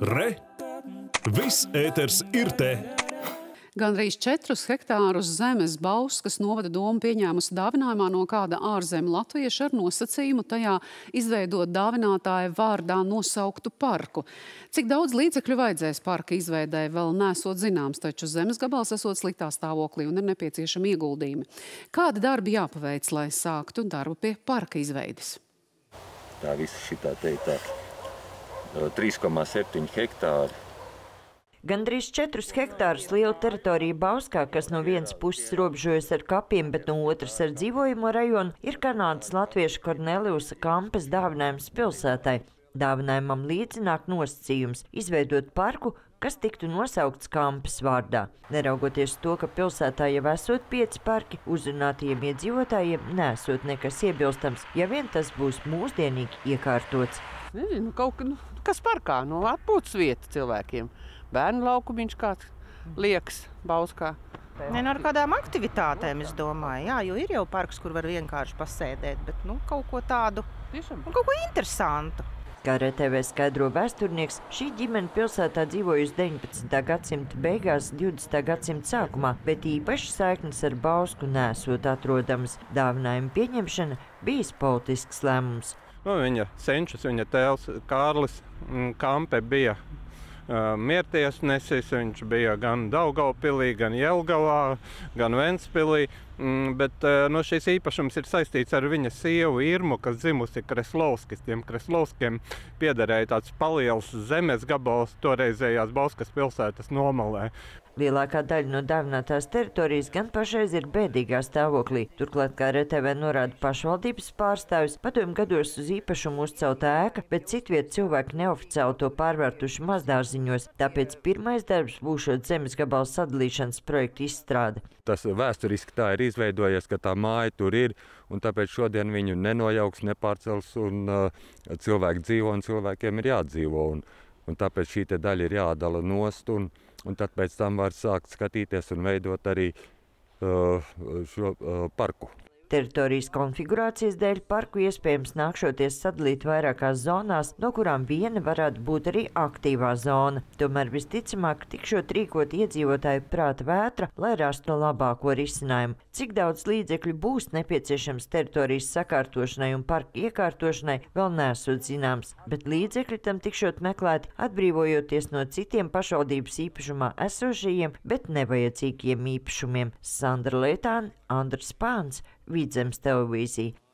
Re! Viss ēters ir te! Gandrīz 4 hektārus zemes Bauskas novada doma pieņēmusi dāvinājumā no kāda ārzemju latvieša ar nosacījumu tajā izveidot dāvinātāja vārdā nosauktu parku. Cik daudz līdzekļu vajadzēs parka izveidē, vēl nesot zināms, taču zemes gabals esot sliktā stāvoklī un ir nepieciešami ieguldījumi. Kādi darbi jāpaveic, lai sāktu darbu pie parka izveides? Tā visa šitā teitā 3,7 hektāri. Gandrīz 4 hektārus liela teritorija Bauskā, kas no vienas puses robežojas ar kapiem, bet no otras ar dzīvojamo rajonu, ir kanādas latvieša Kornelijsa Kampes dāvinājums pilsētai. Dāvinājumam līdzināk nosacījums – izveidot parku, kas tiktu nosaukts Kampes vārdā. Neraugoties to, ka pilsētā jau esot 5 parki, uzrunātajiem iedzīvotājiem nesot nekas iebilstams, ja vien tas būs mūsdienīgi iekārtots. Kas parkā? Atpūtas vieta cilvēkiem. Bērnu laukumiņš kāds liekas Bauskā. Ar kādām aktivitātēm, es domāju. Jā, jo ir jau parks, kur var vienkārši pasēdēt, bet kaut ko tādu, kaut ko interesantu. Kā RTV skaidro vēsturnieks, šī ģimene pilsētā dzīvojusi 19. gadsimta beigās, 20. gadsimta sākumā, bet īpaši saiknes ar Bausku nesot atrodamas. Dāvinājuma pieņemšana bijis politisks lēmums. Viņa senčus, viņa tēls Kārlis Kampe bija miertiesnesis, viņš bija gan Daugavpilī, gan Jelgavā, gan Ventspilī, bet šis īpašums ir saistīts ar viņa sievu Irmu, kas dzimusi Kreslovskis. Tiem Kreslovskiem piederēja tāds paliels zemes gabals toreizējās Bauskas pilsētas nomalē. Lielākā daļa no dāvinātās teritorijas gan pašreiz ir bēdīgā stāvoklī. Turklāt, kā RTV norāda pašvaldības pārstāvis, padomju gados uz īpašumu uzcelta ēka, bet citviet cilvēki neoficiāli to pārvērtuši mazdārziņos. Tāpēc pirmais darbs būšot zemes gabalu sadalīšanas projektu izstrāde. Tas vēsturiski tā ir izveidojies, ka tā māja tur ir, un tāpēc šodien viņu nenojauks, nepārcels, un cilvēki dzīvo, un cilvēkiem ir jādzīvo, un tāpēc šī te daļa ir jādala nost, un tad pēc tam var sākt skatīties un veidot arī šo parku. Teritorijas konfigurācijas dēļ parku iespējams nākšoties sadalīt vairākās zonās, no kurām viena varētu būt arī aktīvā zona. Tomēr visticamāk tikšot rīkot iedzīvotāju prāta vētra, lai rastu labāko risinājumu. Cik daudz līdzekļu būs nepieciešams teritorijas sakārtošanai un parku iekārtošanai, vēl nesot zināms, bet līdzekļi tam tikšot meklēti, atbrīvojoties no citiem pašvaldības īpašumā esošajiem, bet nevajadzīgiem īpašumiem. Sandra Lietāne, Andris Pāns, Vidzemes televīzija.